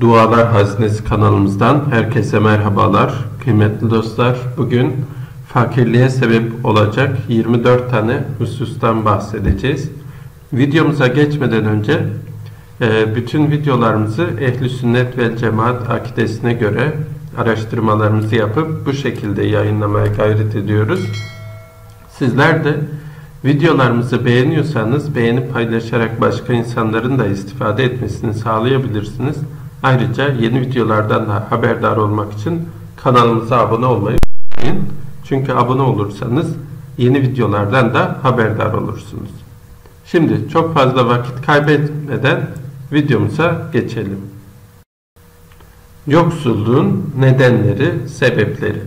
Dualar hazinesi kanalımızdan herkese merhabalar. Kıymetli dostlar, bugün fakirliğe sebep olacak 24 tane husustan bahsedeceğiz. Videomuza geçmeden önce bütün videolarımızı Ehl-i Sünnet ve Cemaat akidesine göre araştırmalarımızı yapıp bu şekilde yayınlamaya gayret ediyoruz. Sizler de videolarımızı beğeniyorsanız beğenip paylaşarak başka insanların da istifade etmesini sağlayabilirsiniz. Ayrıca yeni videolardan da haberdar olmak için kanalımıza abone olmayı unutmayın. Çünkü abone olursanız yeni videolardan da haberdar olursunuz. Şimdi çok fazla vakit kaybetmeden videomuza geçelim. Yoksulluğun nedenleri, sebepleri.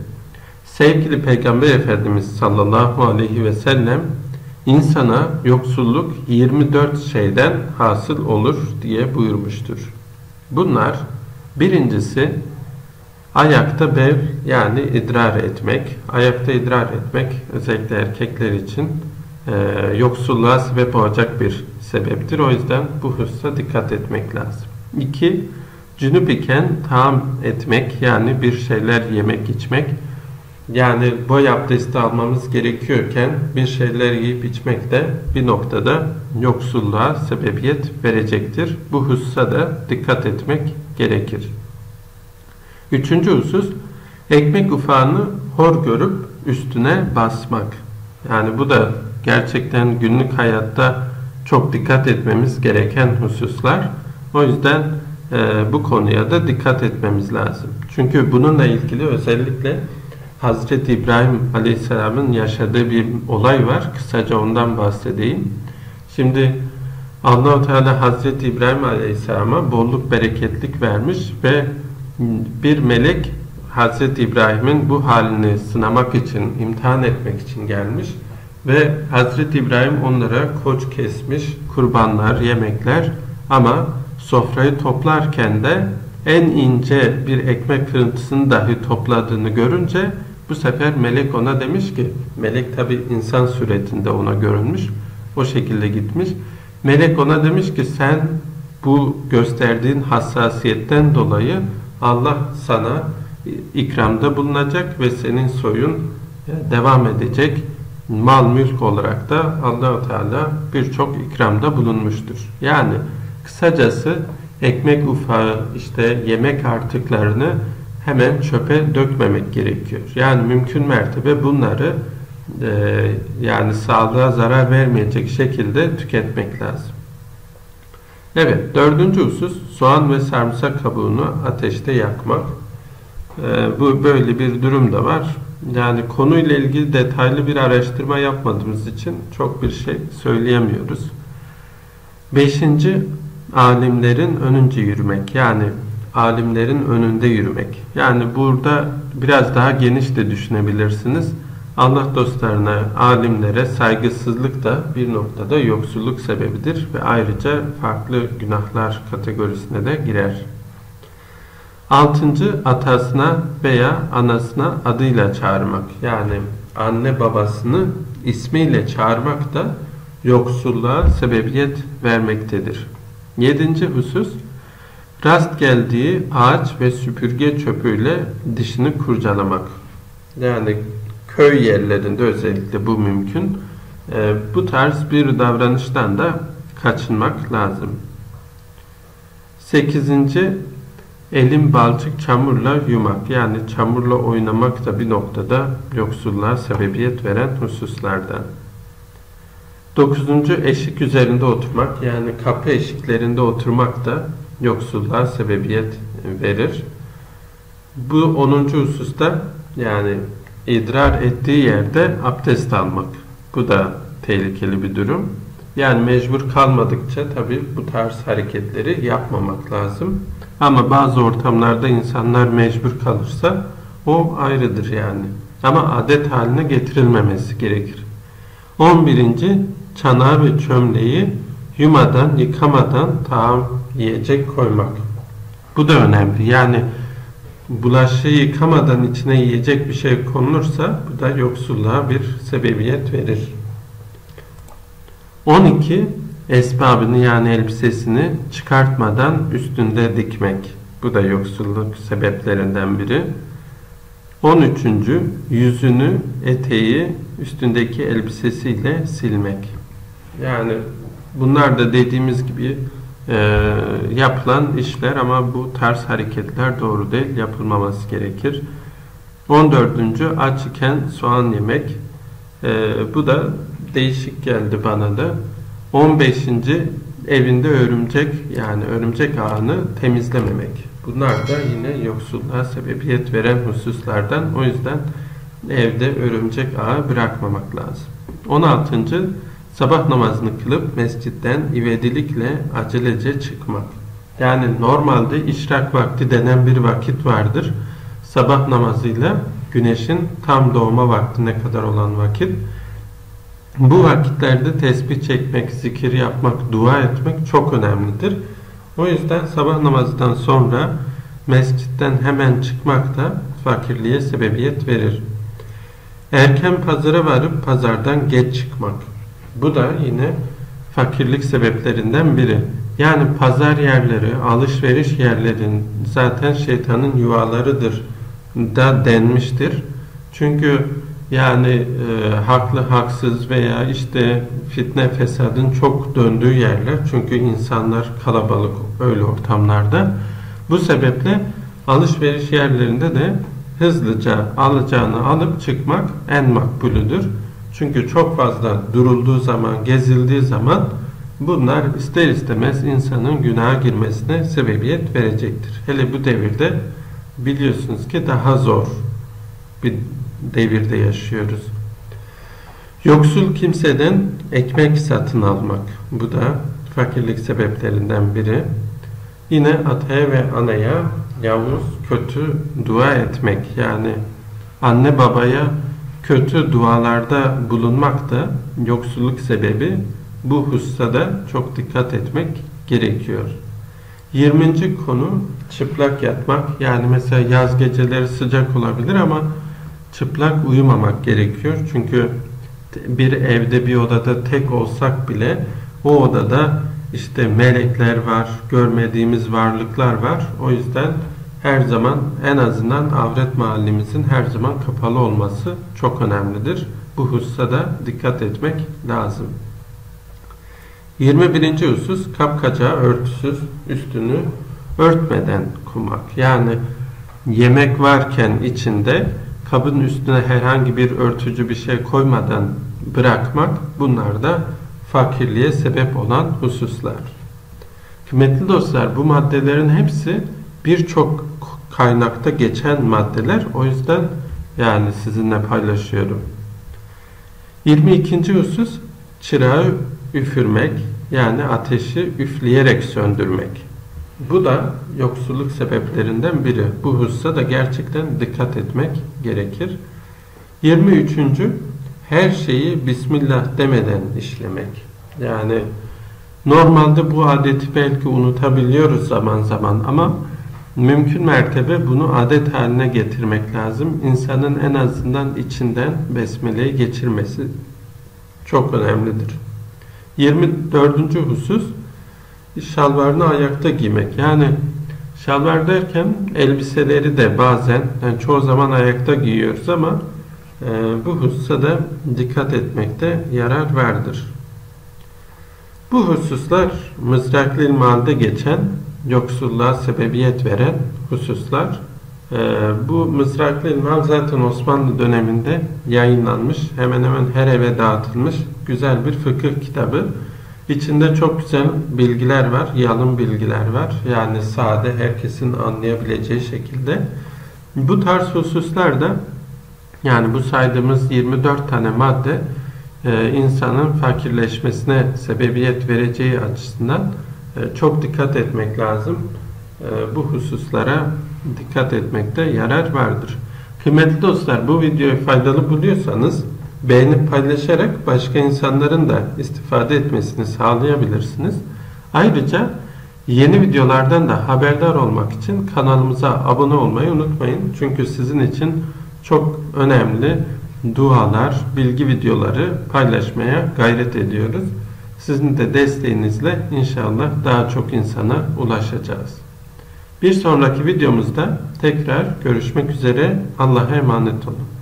Sevgili Peygamber Efendimiz sallallahu aleyhi ve sellem insana yoksulluk 24 şeyden hasıl olur diye buyurmuştur. Bunlar: birincisi ayakta bel, yani idrar etmek. Ayakta idrar etmek özellikle erkekler için yoksulluğa sebep olacak bir sebeptir. O yüzden bu hususa dikkat etmek lazım. 2. Cünüp iken taam etmek, yani bir şeyler yemek içmek. Yani boy abdesti almamız gerekiyorken bir şeyler yiyip içmek de bir noktada yoksulluğa sebebiyet verecektir. Bu hususa da dikkat etmek gerekir. Üçüncü husus, ekmek ufağını hor görüp üstüne basmak. Yani bu da gerçekten günlük hayatta çok dikkat etmemiz gereken hususlar. O yüzden bu konuya da dikkat etmemiz lazım. Çünkü bununla ilgili özellikle Hazreti İbrahim Aleyhisselam'ın yaşadığı bir olay var. Kısaca ondan bahsedeyim. Şimdi Allah-u Teala Hazreti İbrahim Aleyhisselam'a bolluk bereketlik vermiş ve bir melek Hazreti İbrahim'in bu halini sınamak için, imtihan etmek için gelmiş ve Hazreti İbrahim onlara koç kesmiş, kurbanlar, yemekler, ama sofrayı toplarken de en ince bir ekmek kırıntısını dahi topladığını görünce bu sefer melek ona demiş ki, melek tabi insan suretinde ona görünmüş, o şekilde gitmiş. Melek ona demiş ki, sen bu gösterdiğin hassasiyetten dolayı Allah sana ikramda bulunacak ve senin soyun devam edecek, mal mülk olarak da Allah-u Teala birçok ikramda bulunmuştur. Yani kısacası ekmek ufağı, işte yemek artıklarını hemen çöpe dökmemek gerekiyor. Yani mümkün mertebe bunları yani sağlığa zarar vermeyecek şekilde tüketmek lazım. Evet, dördüncü husus, soğan ve sarımsak kabuğunu ateşte yakmak. Bu böyle bir durum da var. Yani konuyla ilgili detaylı bir araştırma yapmadığımız için çok bir şey söyleyemiyoruz. Beşinci, alimlerin önünce yürümek, yani alimlerin önünde yürümek. Yani burada biraz daha geniş de düşünebilirsiniz. Allah dostlarına, alimlere saygısızlık da bir noktada yoksulluk sebebidir ve ayrıca farklı günahlar kategorisine de girer. Altıncı, atasına veya anasına adıyla çağırmak. Yani anne babasını ismiyle çağırmak da yoksulluğa sebebiyet vermektedir. Yedinci husus, rast geldiği ağaç ve süpürge çöpüyle dişini kurcalamak. Yani köy yerlerinde özellikle bu mümkün. Bu tarz bir davranıştan da kaçınmak lazım. Sekizinci, elin balçık çamurla yumak. Yani çamurla oynamak da bir noktada yoksulluğa sebebiyet veren hususlardan. Dokuzuncu, eşik üzerinde oturmak, yani kapı eşiklerinde oturmak da yoksulluğa sebebiyet verir. Bu onuncu hususta, yani idrar ettiği yerde abdest almak. Bu da tehlikeli bir durum. Yani mecbur kalmadıkça tabii bu tarz hareketleri yapmamak lazım. Ama bazı ortamlarda insanlar mecbur kalırsa o ayrıdır yani. Ama adet haline getirilmemesi gerekir. 11. Çanağı ve çömleği yumadan, yıkamadan taam, yiyecek koymak. Bu da önemli. Yani bulaşığı yıkamadan içine yiyecek bir şey konulursa bu da yoksulluğa bir sebebiyet verir. 12. Esbabını, yani elbisesini çıkartmadan üstünde dikmek. Bu da yoksulluk sebeplerinden biri. 13. Yüzünü, eteği, üstündeki elbisesiyle silmek. Yani bunlar da dediğimiz gibi yapılan işler ama bu ters hareketler doğru değil, yapılmaması gerekir. 14. Aç iken soğan yemek. Bu da değişik geldi bana da. 15. Evinde örümcek, yani örümcek ağını temizlememek. Bunlar da yine yoksulluğa sebebiyet veren hususlardan. O yüzden evde örümcek ağı bırakmamak lazım. 16. Sabah namazını kılıp mescitten ivedilikle acelece çıkmak. Yani normalde işrak vakti denen bir vakit vardır. Sabah namazıyla güneşin tam doğma vaktine kadar olan vakit. Bu vakitlerde tesbih çekmek, zikir yapmak, dua etmek çok önemlidir. O yüzden sabah namazından sonra mescitten hemen çıkmak da fakirliğe sebebiyet verir. Erken pazara varıp pazardan geç çıkmak. Bu da yine fakirlik sebeplerinden biri. Yani pazar yerleri, alışveriş yerlerin zaten şeytanın yuvalarıdır da denmiştir. Çünkü yani haklı, haksız veya işte fitne, fesadın çok döndüğü yerler. Çünkü insanlar kalabalık öyle ortamlarda. Bu sebeple alışveriş yerlerinde de hızlıca alacağını alıp çıkmak en makbulüdür. Çünkü çok fazla durulduğu zaman, gezildiği zaman bunlar ister istemez insanın günaha girmesine sebebiyet verecektir. Hele bu devirde biliyorsunuz ki daha zor bir devirde yaşıyoruz. Yoksul kimseden ekmek satın almak. Bu da fakirlik sebeplerinden biri. Yine ataya ve anaya yavuz, kötü dua etmek. Yani anne babaya kötü dualarda bulunmak da yoksulluk sebebi. Bu hususa da çok dikkat etmek gerekiyor. 20. konu çıplak yatmak. Yani mesela yaz geceleri sıcak olabilir ama çıplak uyumamak gerekiyor. Çünkü bir evde, bir odada tek olsak bile o odada işte melekler var, görmediğimiz varlıklar var. O yüzden her zaman en azından avret mahallimizin her zaman kapalı olması çok önemlidir. Bu hususa da dikkat etmek lazım. 21. husus kapkaca, örtüsüz, üstünü örtmeden kumak. Yani yemek varken içinde kabın üstüne herhangi bir örtücü bir şey koymadan bırakmak, bunlar da fakirliğe sebep olan hususlar. Kıymetli dostlar, bu maddelerin hepsi birçok kaynakta geçen maddeler. O yüzden yani sizinle paylaşıyorum. 22. husus çırağı üfürmek, yani ateşi üfleyerek söndürmek. Bu da yoksulluk sebeplerinden biri. Bu hususa da gerçekten dikkat etmek gerekir. 23. Her şeyi Bismillah demeden işlemek. Yani normalde bu adeti belki unutabiliyoruz zaman zaman ama mümkün mertebe bunu adet haline getirmek lazım. İnsanın en azından içinden Besmele'yi geçirmesi çok önemlidir. 24. husus şalvarını ayakta giymek. Yani şalvar derken elbiseleri de bazen, yani çoğu zaman ayakta giyiyoruz ama bu hususa da dikkat etmekte yarar vardır. Bu hususlar Mısırkılı Mavzut'ta geçen yoksulluğa sebebiyet veren hususlar. Bu Mısırkılı Mavzut zaten Osmanlı döneminde yayınlanmış, hemen hemen her eve dağıtılmış güzel bir fıkıh kitabı. İçinde çok güzel bilgiler var, yalın bilgiler var. Yani sade, herkesin anlayabileceği şekilde. Bu tarz hususlar da, yani bu saydığımız 24 tane madde insanın fakirleşmesine sebebiyet vereceği açısından çok dikkat etmek lazım. Bu hususlara dikkat etmekte yarar vardır. Kıymetli dostlar, bu videoyu faydalı buluyorsanız beğenip paylaşarak başka insanların da istifade etmesini sağlayabilirsiniz. Ayrıca yeni videolardan da haberdar olmak için kanalımıza abone olmayı unutmayın. Çünkü sizin için çok önemli dualar, bilgi videoları paylaşmaya gayret ediyoruz. Sizin de desteğinizle inşallah daha çok insana ulaşacağız. Bir sonraki videomuzda tekrar görüşmek üzere. Allah'a emanet olun.